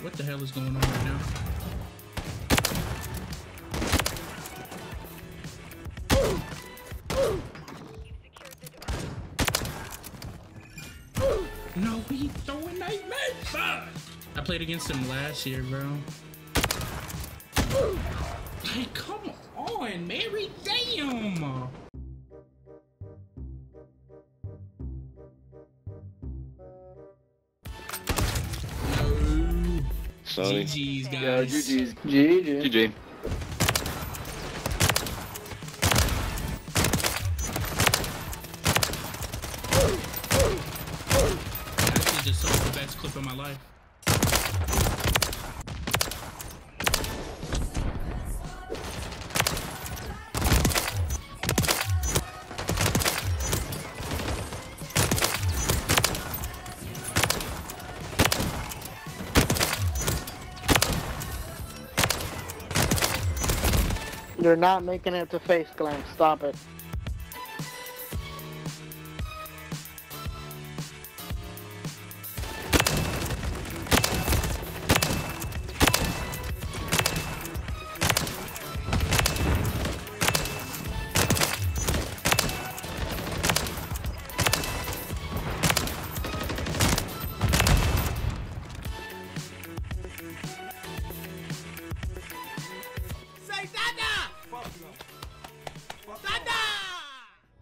What the hell is going on right now? No, he's throwing nightmares! I played against him last year, bro. Like, come on, Mary, damn! Sorry. GG's, guys. Yo, GG's. GG. This is just some of the best clip of my life. You're not making it to FaZe Clan. Stop it.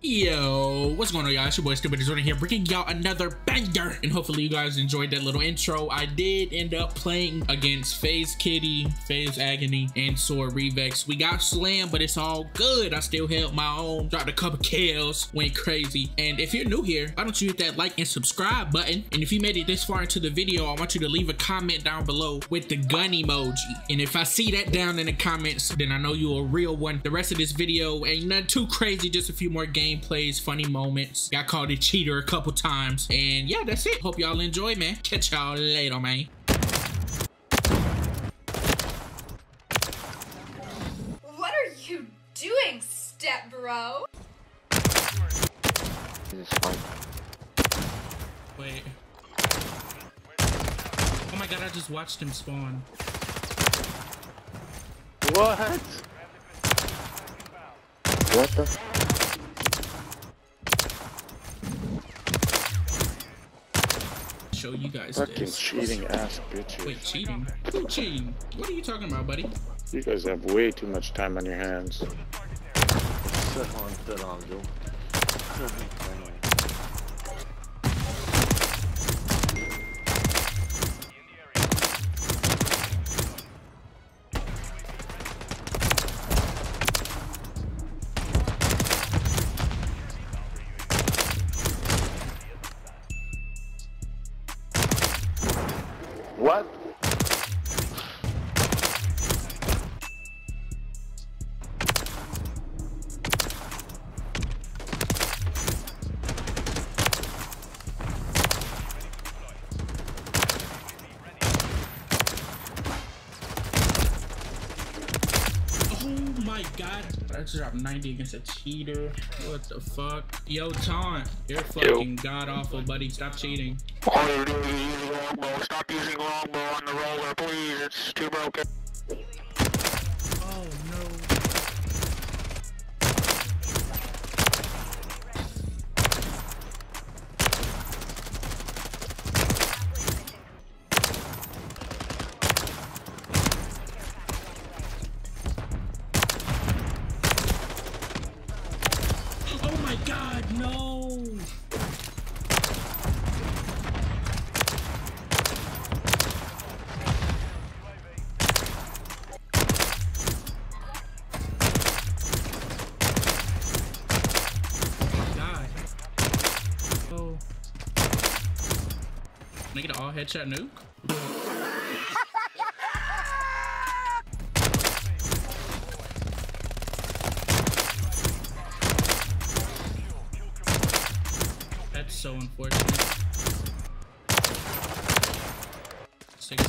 Yo, what's going on, y'all? It's your boy StoopidFPS here, bringing y'all another banger, and hopefully you guys enjoyed that little intro. I did end up playing against FaZe Kitty, FaZe Agony, and Sword Revex. We got slammed, but it's all good. I still held my own, dropped a couple kills, went crazy. And if you're new here, why don't you hit that like and subscribe button? And if you made it this far into the video, I want you to leave a comment down below with the gun emoji. And if I see that down in the comments, then I know you're a real one. The rest of this video ain't nothing too crazy, just a few more games. Plays, funny moments. Got called a cheater a couple times. And yeah, that's it. Hope y'all enjoy, man. Catch y'all later, man. What are you doing, step bro? Wait. Oh my god, I just watched him spawn. What? What the? Show you guys fucking this. Cheating ass bitches. Wait, cheating? Who cheating? What are you talking about, buddy? You guys have way too much time on your hands. Sit on, Joe. What? Oh my god. I just dropped 90 against a cheater. What the fuck? Yo, Taunt, you're fucking god awful, buddy. Stop cheating. Stop using Longbow on the roller, please. It's too broken. Oh no. Oh my god, no! Can I get an all headshot nuke? That's so unfortunate. 6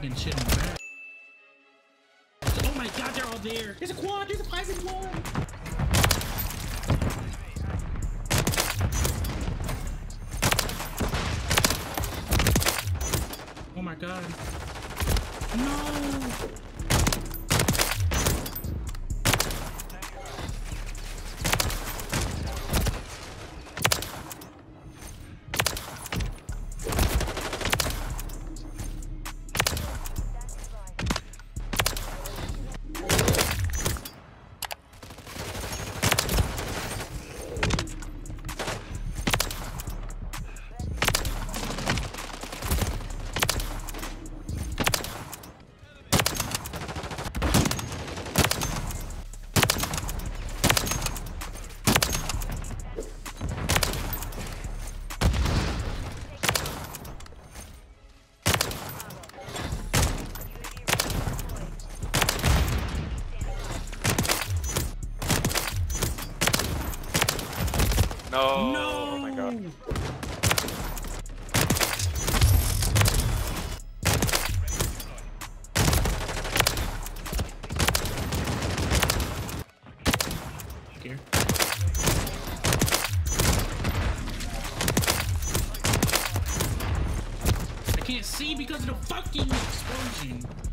freaking shit in the back. Oh my god, they're all there. There's a quad, there's a 5v1. Oh my god. No! No. No! Oh my god. Here. I can't see because of the fucking explosion.